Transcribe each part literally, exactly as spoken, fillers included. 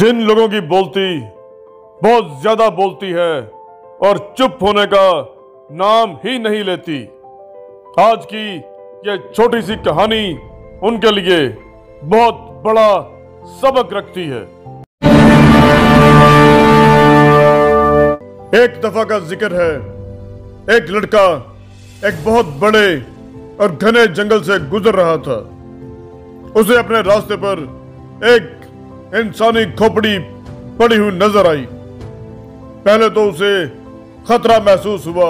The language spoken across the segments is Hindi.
जिन लोगों की बोलती बहुत ज्यादा बोलती है और चुप होने का नाम ही नहीं लेती, आज की यह छोटी सी कहानी उनके लिए बहुत बड़ा सबक रखती है। एक दफा का जिक्र है, एक लड़का एक बहुत बड़े और घने जंगल से गुजर रहा था। उसे अपने रास्ते पर एक इंसानी खोपड़ी पड़ी हुई नजर आई। पहले तो उसे खतरा महसूस हुआ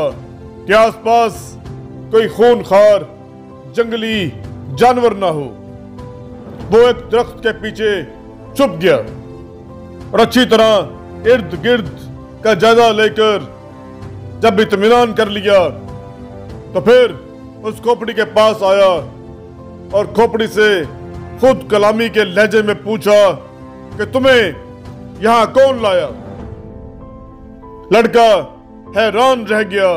कि आसपास कोई खूनखार जंगली जानवर ना हो। वो एक दरख्त के पीछे छुप गया और अच्छी तरह इर्द गिर्द का जायजा लेकर जब इत्मीनान कर लिया तो फिर उस खोपड़ी के पास आया और खोपड़ी से खुद कलामी के लहजे में पूछा कि तुम्हें यहां कौन लाया। लड़का हैरान रह गया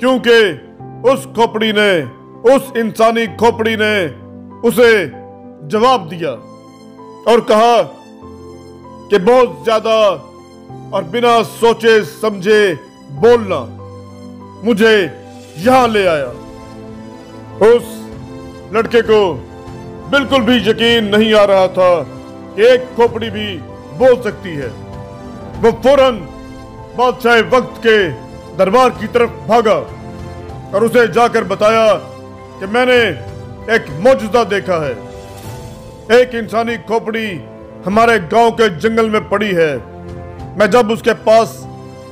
क्योंकि उस खोपड़ी ने उस इंसानी खोपड़ी ने उसे जवाब दिया और कहा कि बहुत ज्यादा और बिना सोचे समझे बोलना मुझे यहां ले आया। उस लड़के को बिल्कुल भी यकीन नहीं आ रहा था, एक खोपड़ी भी बोल सकती है। वो फौरन बादशाह वक्त के दरबार की तरफ भागा और उसे जाकर बताया कि मैंने एक मौजूदा देखा है। एक इंसानी खोपड़ी हमारे गांव के जंगल में पड़ी है। मैं जब उसके पास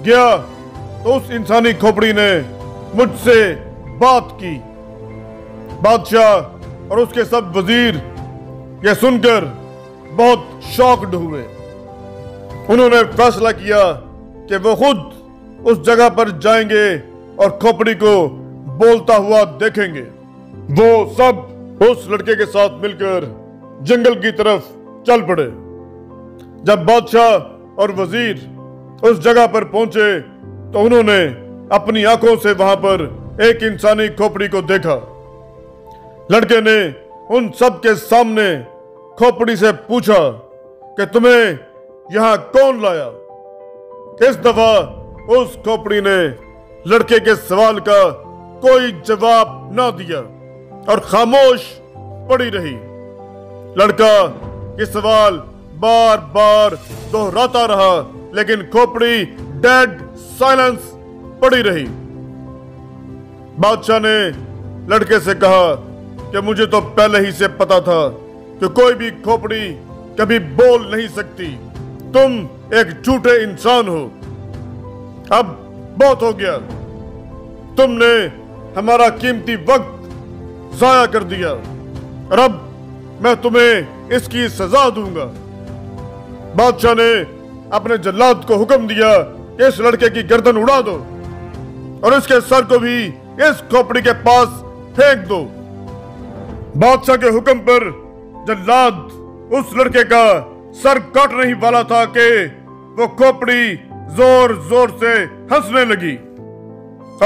गया तो उस इंसानी खोपड़ी ने मुझसे बात की। बादशाह और उसके सब वजीर यह सुनकर बहुत शॉक्ड हुए। उन्होंने फैसला किया कि वो खुद उस जगह पर जाएंगे और खोपड़ी को बोलता हुआ देखेंगे। वो सब उस लड़के के साथ मिलकर जंगल की तरफ चल पड़े। जब बादशाह और वजीर उस जगह पर पहुंचे तो उन्होंने अपनी आंखों से वहां पर एक इंसानी खोपड़ी को देखा। लड़के ने उन सब के सामने खोपड़ी से पूछा कि तुम्हें यहां कौन लाया। इस दफा उस खोपड़ी ने लड़के के सवाल का कोई जवाब ना दिया और खामोश पड़ी रही। लड़का ये सवाल बार बार दोहराता रहा लेकिन खोपड़ी डेड साइलेंस पड़ी रही। बादशाह ने लड़के से कहा कि मुझे तो पहले ही से पता था कि कोई भी खोपड़ी कभी बोल नहीं सकती, तुम एक झूठे इंसान हो। अब बहुत हो गया, तुमने हमारा कीमती वक्त जाया कर दिया और अब मैं तुम्हें इसकी सजा दूंगा। बादशाह ने अपने जल्लाद को हुक्म दिया कि इस लड़के की गर्दन उड़ा दो और इसके सर को भी इस खोपड़ी के पास फेंक दो। बादशाह के हुक्म पर जल्लाद उस लड़के का सर काटने ही वाला था कि वो खोपड़ी जोर जोर से हंसने लगी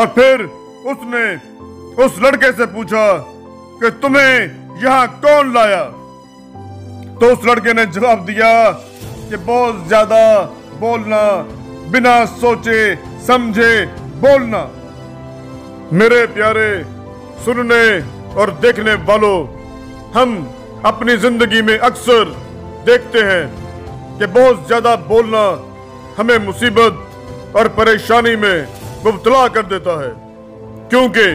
और फिर उसने उस लड़के से पूछा कि तुम्हें यहां कौन लाया। तो उस लड़के ने जवाब दिया कि बहुत ज्यादा बोलना, बिना सोचे समझे बोलना। मेरे प्यारे सुनने और देखने वालों, हम अपनी जिंदगी में अक्सर देखते हैं कि बहुत ज्यादा बोलना हमें मुसीबत और परेशानी में मुब्तला कर देता है, क्योंकि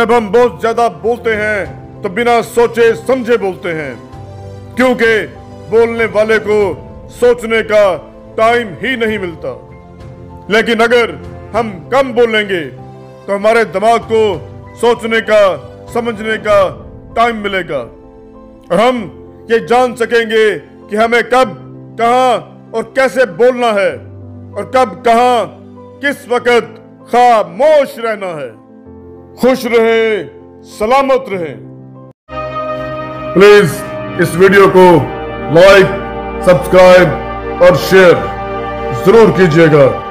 जब हम बहुत ज्यादा बोलते हैं तो बिना सोचे समझे बोलते हैं, क्योंकि बोलने वाले को सोचने का टाइम ही नहीं मिलता। लेकिन अगर हम कम बोलेंगे तो हमारे दिमाग को सोचने का, समझने का टाइम मिलेगा और हम ये जान सकेंगे कि हमें कब, कहाँ और कैसे बोलना है और कब, कहाँ, किस वक्त खामोश रहना है। खुश रहें, सलामत रहें। प्लीज इस वीडियो को लाइक, सब्सक्राइब और शेयर जरूर कीजिएगा।